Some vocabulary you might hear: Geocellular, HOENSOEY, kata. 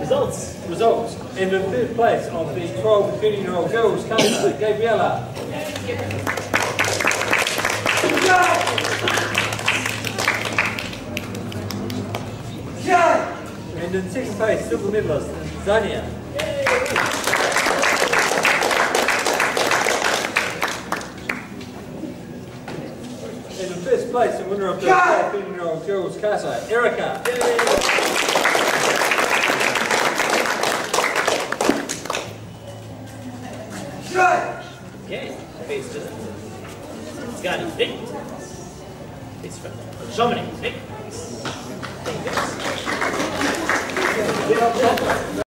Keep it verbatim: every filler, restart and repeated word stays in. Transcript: Results. Results. In the fifth place of the twelve to fifteen year old girls comes to Gabriella. And in sixth place, silver medalist, Zania. In the first place, the winner of the fifteen year old girls, Kata, Erica. Okay, face to them. Scotty, big. Face from Germany, big. Thank you.